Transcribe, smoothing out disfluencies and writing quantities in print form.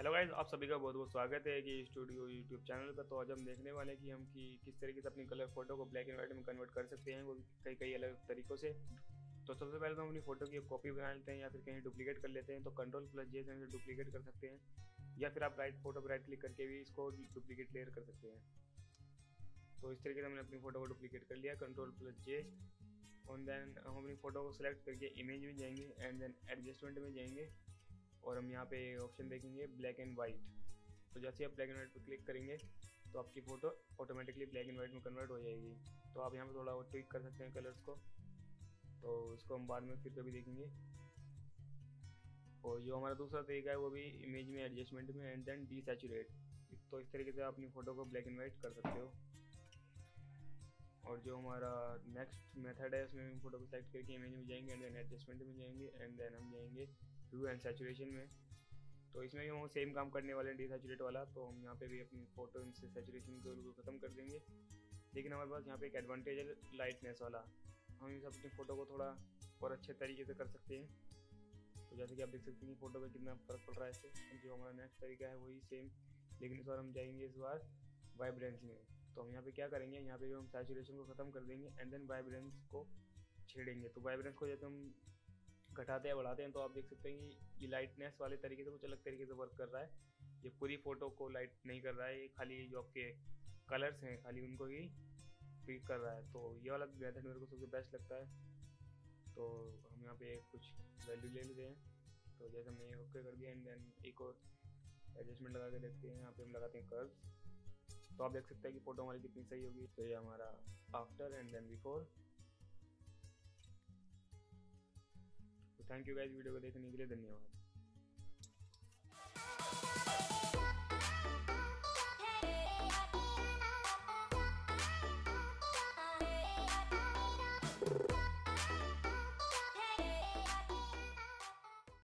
Hello guys, आप सभी का बहुत बहुत स्वागत है कि स्टूडियो यूट्यूब चैनल पर। तो आज हम देखने वाले हैं कि हम किस तरीके से अपनी कलर फोटो को ब्लैक एंड व्हाइट में कन्वर्ट कर सकते हैं, वो कई अलग तरीक़ों से। तो सबसे पहले तो हम अपनी फ़ोटो की कॉपी बना लेते हैं या फिर कहीं डुप्लीकेट कर लेते हैं। तो Ctrl+J से डुप्लीकेट कर सकते हैं, या फिर आप राइट फोटो पर राइट क्लिक करके भी इसको डुप्लीकेट लेयर कर सकते हैं। तो इस तरीके से हमने अपनी फ़ोटो को डुप्लीकेट कर लिया, Ctrl+J। और देन हम अपनी फ़ोटो को सिलेक्ट करके इमेज में जाएंगे एंड देन एडजस्टमेंट में जाएंगे और हम यहाँ पे ऑप्शन देखेंगे ब्लैक एंड वाइट। तो जैसे आप ब्लैक एंड वाइट पर क्लिक करेंगे तो आपकी photo automatically black and white में कन्वर्ट हो जाएगी। तो आप यहाँ पे थोड़ा ट्विक कर सकते हैं कलर्स को, तो इसको हम बाद में फिर कभी देखेंगे। और जो हमारा दूसरा तरीका है वो भी इमेज में एडजस्टमेंट में एंड देन डीसैचुरेट। तो इस तरीके से आप अपनी फ़ोटो को ब्लैक एंड वाइट कर सकते हो। और जो हमारा नेक्स्ट मेथड है उसमें हम फ़ोटो को सेलेक्ट करके इमेज में जाएंगे एंड देन एडजस्टमेंट में जाएंगे एंड देन हम जाएंगे व्यू एंड सैचुरेशन में। तो इसमें भी हम सेम काम करने वाले हैं, डीसैचुरेट वाला। तो हम यहाँ पे भी अपनी फ़ोटो इनसे सैचुरेशन को ख़त्म कर देंगे, लेकिन हमारे पास यहाँ पे एक एडवांटेज है लाइटनेस वाला। हम इस अपनी फ़ोटो को थोड़ा और अच्छे तरीके से कर सकते हैं। तो जैसे कि आप देख सकते हैं कि फ़ोटो पर कितना फ़र्क पड़ रहा है इससे। जो हमारा नेक्स्ट तरीका है वही सेम, लेकिन इस बार हम जाएंगे इस बार वाइब्रेंस में। तो हम यहाँ पर क्या करेंगे, यहाँ पर हम सैचुरेशन को ख़त्म कर देंगे एंड देन वाइब्रेंस को छेड़ेंगे। तो वाइब्रेंस को जैसे हम घटाते हैं बढ़ाते हैं तो आप देख सकते हैं कि ये लाइटनेस वाले तरीके से कुछ अलग तरीके से वर्क कर रहा है। ये पूरी फ़ोटो को लाइट नहीं कर रहा है, ये खाली जो आपके कलर्स हैं खाली उनको ही पिक कर रहा है। तो ये वाला मेथड मेरे को सबसे बेस्ट लगता है। तो हम यहाँ पे कुछ वैल्यू ले लेते हैं। तो जैसे हमने ओके कर दिया एंड देन एक और एडजस्टमेंट लगा के देखते हैं। यहाँ पर हम लगाते हैं कर्व्स। तो आप देख सकते हैं कि फ़ोटो हमारी कितनी सही होगी। तो ये हमारा after and then before. Thank you guys, video को देखने के लिए धन्यवाद।